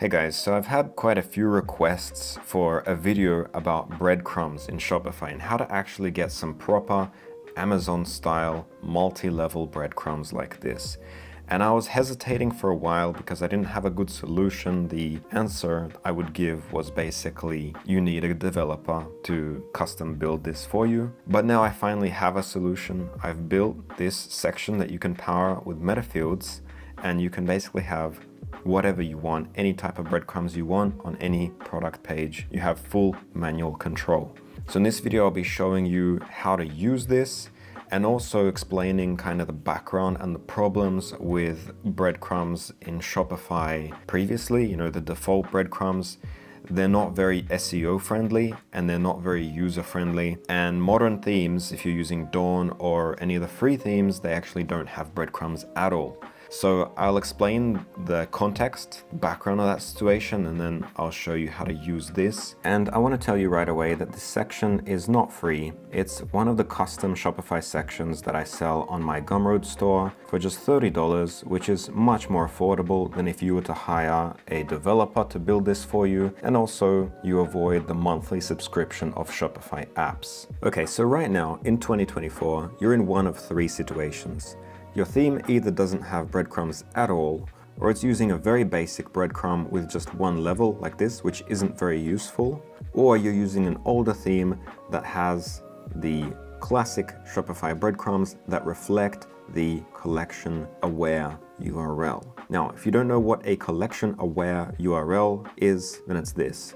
Hey guys, so I've had quite a few requests for a video about breadcrumbs in Shopify and how to actually get some proper Amazon style multi-level breadcrumbs like this. And I was hesitating for a while because I didn't have a good solution. The answer I would give was basically, you need a developer to custom build this for you. But now I finally have a solution. I've built this section that you can power with Metafields, and you can basically have whatever you want, any type of breadcrumbs you want on any product page. You have full manual control. So in this video, I'll be showing you how to use this and also explaining kind of the background and the problems with breadcrumbs in Shopify previously. You know, the default breadcrumbs, they're not very SEO friendly and they're not very user friendly. And modern themes, if you're using Dawn or any of the free themes, they actually don't have breadcrumbs at all. So I'll explain the context, background of that situation, and then I'll show you how to use this. And I want to tell you right away that this section is not free. It's one of the custom Shopify sections that I sell on my Gumroad store for just $30, which is much more affordable than if you were to hire a developer to build this for you. And also you avoid the monthly subscription of Shopify apps. Okay, so right now in 2024, you're in one of three situations. Your theme either doesn't have breadcrumbs at all, or it's using a very basic breadcrumb with just one level like this, which isn't very useful, or you're using an older theme that has the classic Shopify breadcrumbs that reflect the collection aware URL. Now, if you don't know what a collection aware URL is, then it's this.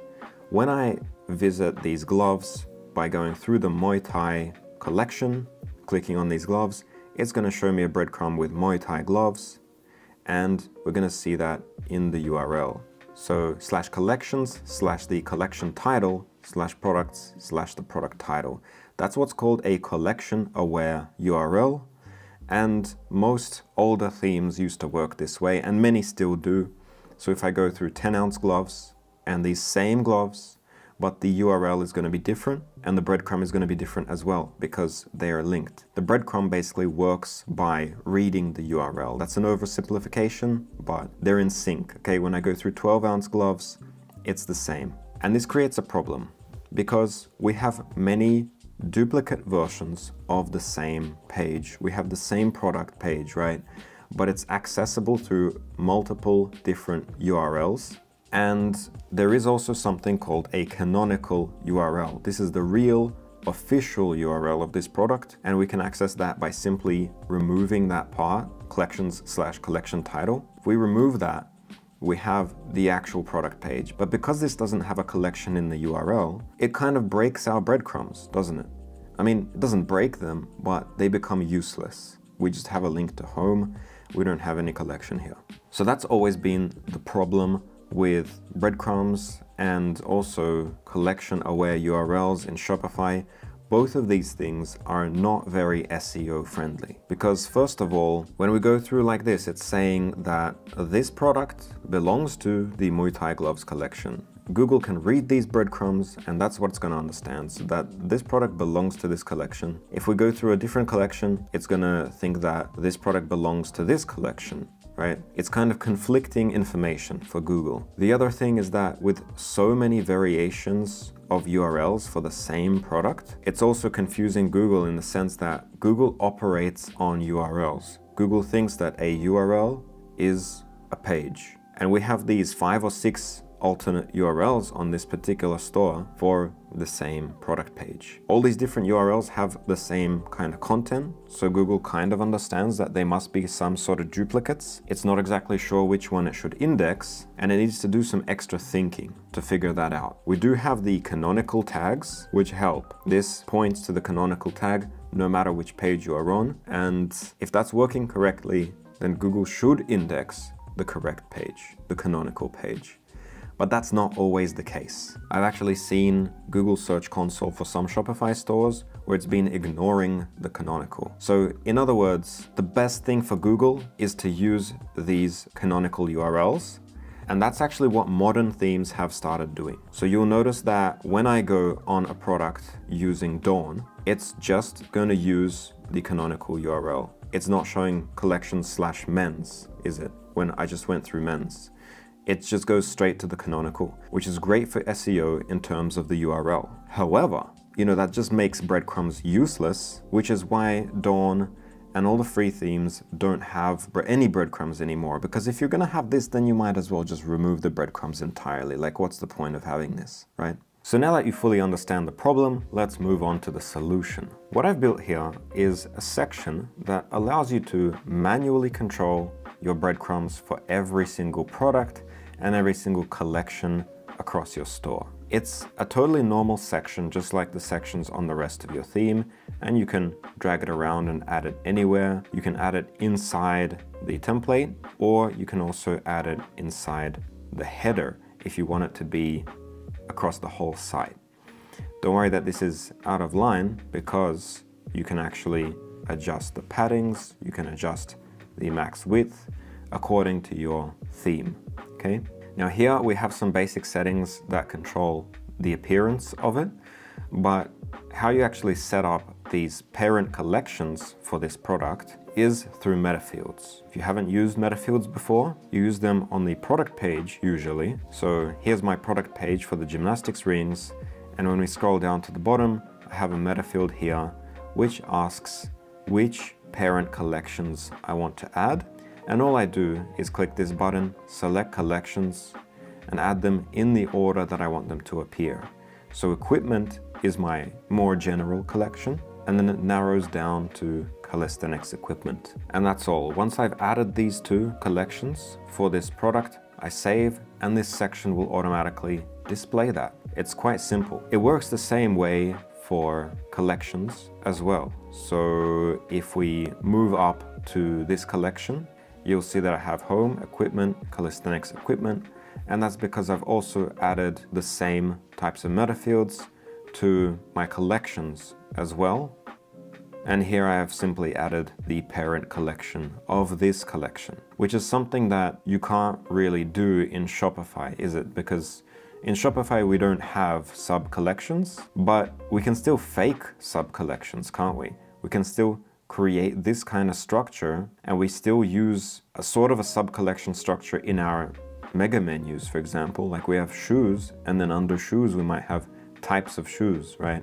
When I visit these gloves by going through the Muay Thai collection, clicking on these gloves, it's going to show me a breadcrumb with Muay Thai gloves, and we're going to see that in the URL. So /collections/the collection title/products/the product title. That's what's called a collection aware URL. And most older themes used to work this way, and many still do. So if I go through 10-ounce gloves and these same gloves, but the URL is going to be different and the breadcrumb is going to be different as well because they are linked. The breadcrumb basically works by reading the URL. That's an oversimplification, but they're in sync. Okay, when I go through 12-ounce gloves, it's the same. And this creates a problem because we have many duplicate versions of the same page. We have the same product page, right? But it's accessible through multiple different URLs. And there is also something called a canonical URL. This is the real official URL of this product, and we can access that by simply removing that part, collections/collection title. If we remove that, we have the actual product page. But because this doesn't have a collection in the URL, it kind of breaks our breadcrumbs, doesn't it? I mean, it doesn't break them, but they become useless. We just have a link to home. We don't have any collection here. So that's always been the problem with breadcrumbs and also collection aware URLs in Shopify. Both of these things are not very SEO friendly because, first of all, when we go through like this, it's saying that this product belongs to the Muay Thai gloves collection. Google can read these breadcrumbs and that's what it's going to understand, so that this product belongs to this collection. If we go through a different collection, it's going to think that this product belongs to this collection. Right? It's kind of conflicting information for Google. The other thing is that with so many variations of URLs for the same product, it's also confusing Google in the sense that Google operates on URLs. Google thinks that a URL is a page. And we have these 5 or 6 alternate URLs on this particular store for the same product page. All these different URLs have the same kind of content, so Google kind of understands that they must be some sort of duplicates. It's not exactly sure which one it should index, and it needs to do some extra thinking to figure that out. We do have the canonical tags, which help. This points to the canonical tag no matter which page you are on, and if that's working correctly, then Google should index the correct page, the canonical page. But that's not always the case. I've actually seen Google Search Console for some Shopify stores where it's been ignoring the canonical. So in other words, the best thing for Google is to use these canonical URLs. And that's actually what modern themes have started doing. So you'll notice that when I go on a product using Dawn, it's just going to use the canonical URL. It's not showing collection/men's, is it? When I just went through men's. it just goes straight to the canonical, which is great for SEO in terms of the URL. However, you know, that just makes breadcrumbs useless, which is why Dawn and all the free themes don't have any breadcrumbs anymore, because if you're going to have this, then you might as well just remove the breadcrumbs entirely. Like, what's the point of having this, right? So now that you fully understand the problem, let's move on to the solution. What I've built here is a section that allows you to manually control your breadcrumbs for every single product and every single collection across your store. It's a totally normal section, just like the sections on the rest of your theme, and you can drag it around and add it anywhere. You can add it inside the template, or you can also add it inside the header if you want it to be across the whole site. Don't worry that this is out of line, because you can actually adjust the paddings, you can adjust the max width according to your theme, okay? Now here we have some basic settings that control the appearance of it, but how you actually set up these parent collections for this product is through Metafields. If you haven't used Metafields before, you use them on the product page usually. So here's my product page for the gymnastics rings, and when we scroll down to the bottom, I have a Metafield here which asks which parent collections I want to add. And all I do is click this button, select collections, and add them in the order that I want them to appear. So equipment is my more general collection, and then it narrows down to calisthenics equipment. And that's all. Once I've added these two collections for this product, I save, and this section will automatically display that. It's quite simple. It works the same way for collections as well. So if we move up to this collection, you'll see that I have home, equipment, calisthenics equipment, and that's because I've also added the same types of metafields to my collections as well. And here I have simply added the parent collection of this collection, which is something that you can't really do in Shopify, is it? Because in Shopify, we don't have sub-collections, but we can still fake sub-collections, can't we? We can still create this kind of structure, and we still use a sort of a sub-collection structure in our mega menus, for example. Like, we have shoes, and then under shoes we might have types of shoes, right?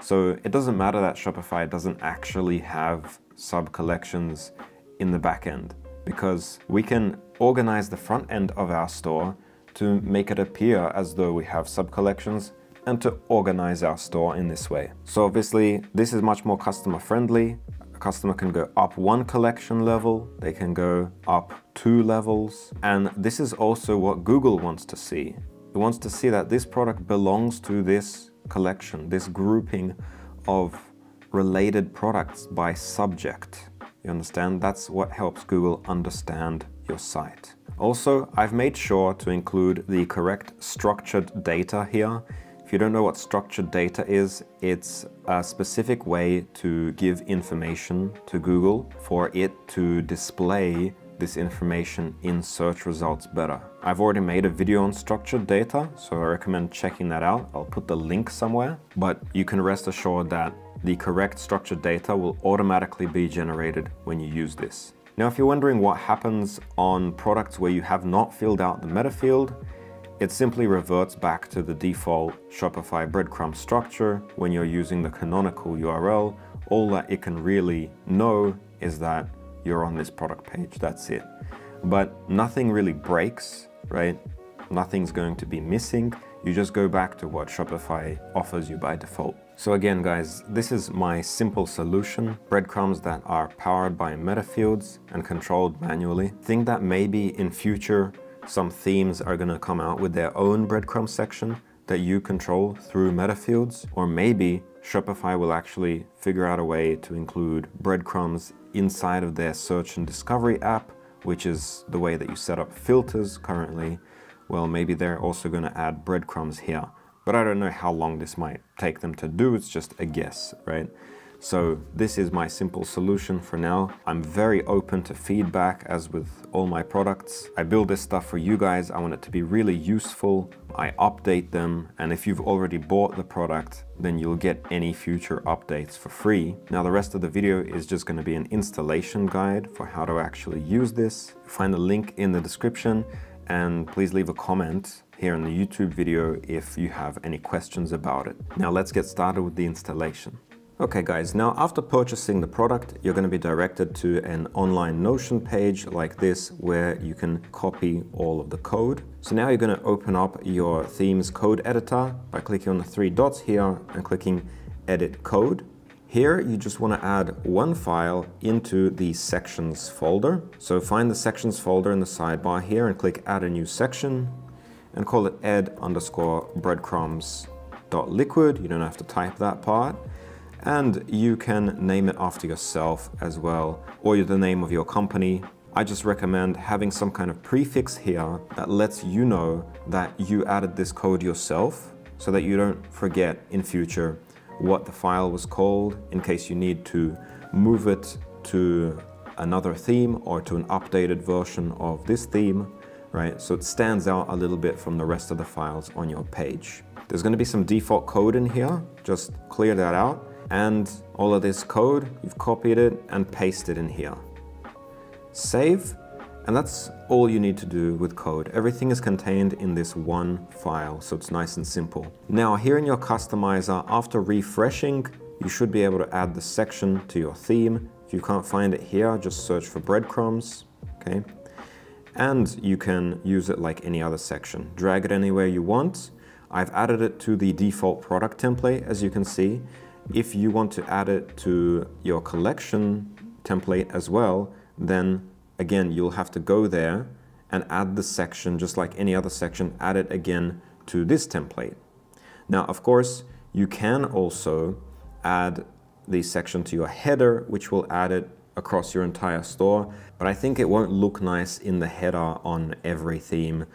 So it doesn't matter that Shopify doesn't actually have sub-collections in the back end, because we can organize the front end of our store to make it appear as though we have sub-collections and to organize our store in this way. So obviously this is much more customer friendly. Customer can go up one collection level, they can go up two levels, and this is also what Google wants to see. It wants to see that this product belongs to this collection, this grouping of related products by subject. You understand? That's what helps Google understand your site. Also, I've made sure to include the correct structured data here. If you don't know what structured data is, it's a specific way to give information to Google for it to display this information in search results better. I've already made a video on structured data, so I recommend checking that out. I'll put the link somewhere, but you can rest assured that the correct structured data will automatically be generated when you use this. Now, if you're wondering what happens on products where you have not filled out the metafield, it simply reverts back to the default Shopify breadcrumb structure when you're using the canonical URL. All that it can really know is that you're on this product page, that's it. But nothing really breaks, right? Nothing's going to be missing. You just go back to what Shopify offers you by default. So again, guys, this is my simple solution. Breadcrumbs that are powered by metafields and controlled manually. Think that maybe in future, some themes are going to come out with their own breadcrumb section that you control through metafields, or maybe Shopify will actually figure out a way to include breadcrumbs inside of their search and discovery app, which is the way that you set up filters currently. Well, maybe they're also going to add breadcrumbs here, but I don't know how long this might take them to do. It's just a guess, right? So this is my simple solution for now. I'm very open to feedback, as with all my products. I build this stuff for you guys. I want it to be really useful. I update them. And if you've already bought the product, then you'll get any future updates for free. Now, the rest of the video is just going to be an installation guide for how to actually use this. Find the link in the description. and please leave a comment here in the YouTube video if you have any questions about it. Now let's get started with the installation. Okay guys, now after purchasing the product, you're going to be directed to an online Notion page like this where you can copy all of the code. So now you're going to open up your theme's code editor by clicking on the three dots here and clicking edit code. Here you just want to add one file into the sections folder. So find the sections folder in the sidebar here and click add a new section and call it ed_breadcrumbs.liquid. You don't have to type that part. And you can name it after yourself as well, or the name of your company. I just recommend having some kind of prefix here that lets you know that you added this code yourself so that you don't forget in future what the file was called in case you need to move it to another theme or to an updated version of this theme, right? So it stands out a little bit from the rest of the files on your page. There's going to be some default code in here. Just clear that out. And all of this code, you've copied it and pasted in here. Save, and that's all you need to do with code. Everything is contained in this one file, so it's nice and simple. Now here in your customizer, after refreshing, you should be able to add the section to your theme. If you can't find it here, just search for breadcrumbs, okay? And you can use it like any other section. Drag it anywhere you want. I've added it to the default product template, as you can see. If you want to add it to your collection template as well, then again, you'll have to go there and add the section, just like any other section, add it again to this template. Now, of course, you can also add the section to your header, which will add it across your entire store, but I think it won't look nice in the header on every theme.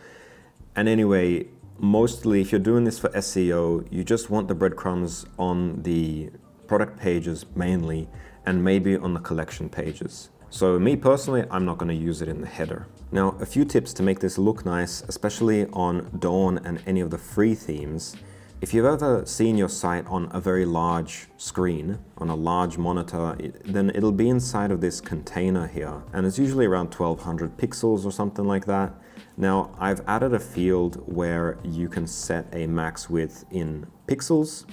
And anyway, mostly, if you're doing this for SEO, you just want the breadcrumbs on the product pages mainly, and maybe on the collection pages. So me personally, I'm not going to use it in the header. Now, a few tips to make this look nice, especially on Dawn and any of the free themes. If you've ever seen your site on a very large screen, on a large monitor, then it'll be inside of this container here. And it's usually around 1200 pixels or something like that. Now, I've added a field where you can set a max width in pixels,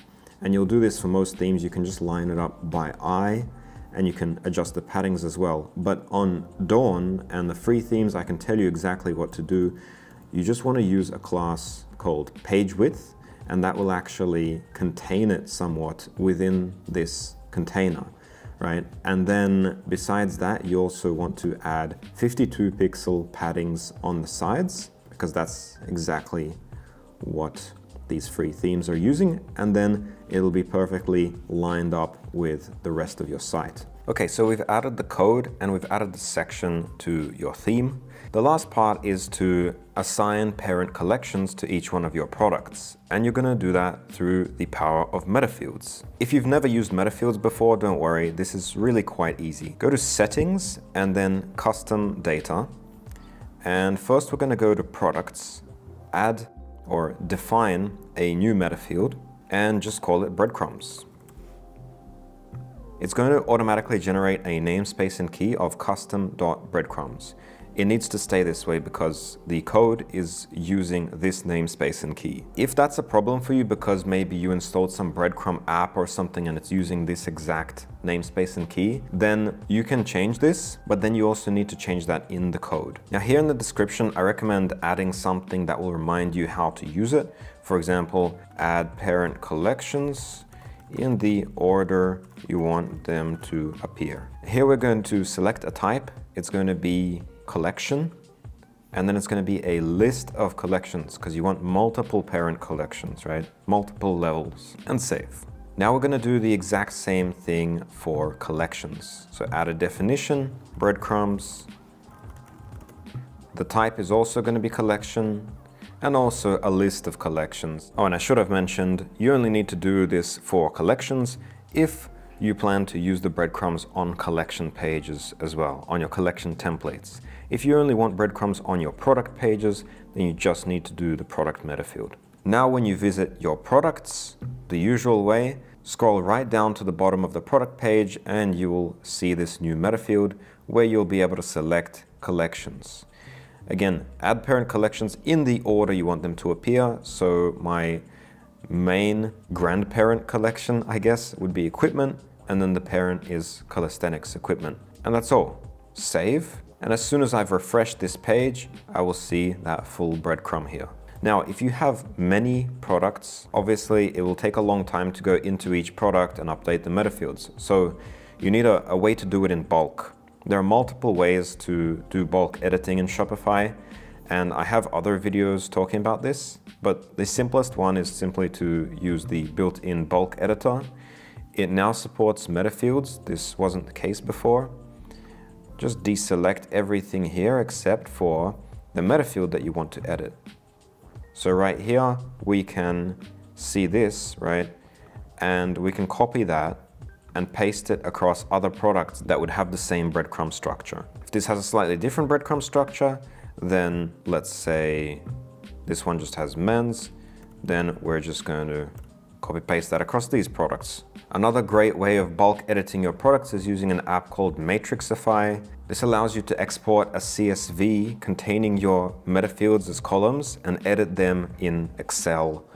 and you'll do this for most themes. You can just line it up by eye, and you can adjust the paddings as well. But on Dawn and the free themes, I can tell you exactly what to do. You just want to use a class called page width, and that will actually contain it somewhat within this container, right? And then besides that, you also want to add 52 pixel paddings on the sides, because that's exactly what these free themes are using. And then it'll be perfectly lined up with the rest of your site. Okay, so we've added the code and we've added the section to your theme. The last part is to assign parent collections to each one of your products. And you're gonna do that through the power of Metafields. If you've never used Metafields before, don't worry, this is really quite easy. Go to settings and then custom data. And first we're gonna go to products, add or define a new metafield and just call it breadcrumbs. It's going to automatically generate a namespace and key of custom.breadcrumbs. It needs to stay this way because the code is using this namespace and key. If that's a problem for you because maybe you installed some breadcrumb app or something and it's using this exact namespace and key, then you can change this, but then you also need to change that in the code. Now here in the description, I recommend adding something that will remind you how to use it. For example, add parent collections in the order you want them to appear. Here we're going to select a type. It's going to be collection, and then it's going to be a list of collections because you want multiple parent collections, right? Multiple levels, and save. Now we're going to do the exact same thing for collections. So add a definition, breadcrumbs. The type is also going to be collection, and also a list of collections. Oh, and I should have mentioned, you only need to do this for collections if you plan to use the breadcrumbs on collection pages as well, on your collection templates. If you only want breadcrumbs on your product pages, then you just need to do the product metafield. Now, when you visit your products, the usual way, scroll right down to the bottom of the product page and you will see this new metafield where you'll be able to select collections. Again, add parent collections in the order you want them to appear. So my main grandparent collection, I guess, would be equipment, and then the parent is calisthenics equipment. And that's all. Save. And as soon as I've refreshed this page, I will see that full breadcrumb here. Now, if you have many products, obviously it will take a long time to go into each product and update the metafields. So you need a way to do it in bulk. There are multiple ways to do bulk editing in Shopify, and I have other videos talking about this, but the simplest one is simply to use the built-in bulk editor. It now supports metafields. This wasn't the case before. Just deselect everything here except for the metafield that you want to edit. So right here, we can see this, right? And we can copy that and paste it across other products that would have the same breadcrumb structure. If this has a slightly different breadcrumb structure, then let's say this one just has men's, then we're just going to copy paste that across these products. Another great way of bulk editing your products is using an app called Matrixify. This allows you to export a CSV containing your metafields as columns and edit them in Excel,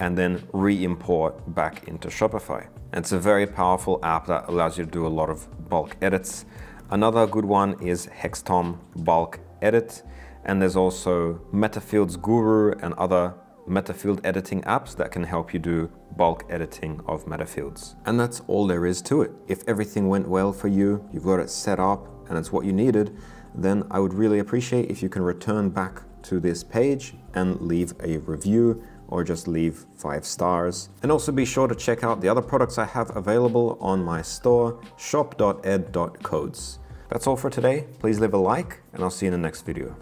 and then re-import back into Shopify. And it's a very powerful app that allows you to do a lot of bulk edits. Another good one is Hextom Bulk Edit, and there's also Metafields Guru and other metafield editing apps that can help you do bulk editing of metafields. And that's all there is to it. If everything went well for you, you've got it set up and it's what you needed, then I would really appreciate if you can return back to this page and leave a review or just leave 5 stars. And also be sure to check out the other products I have available on my store, shop.ed.codes. That's all for today. Please leave a like and I'll see you in the next video.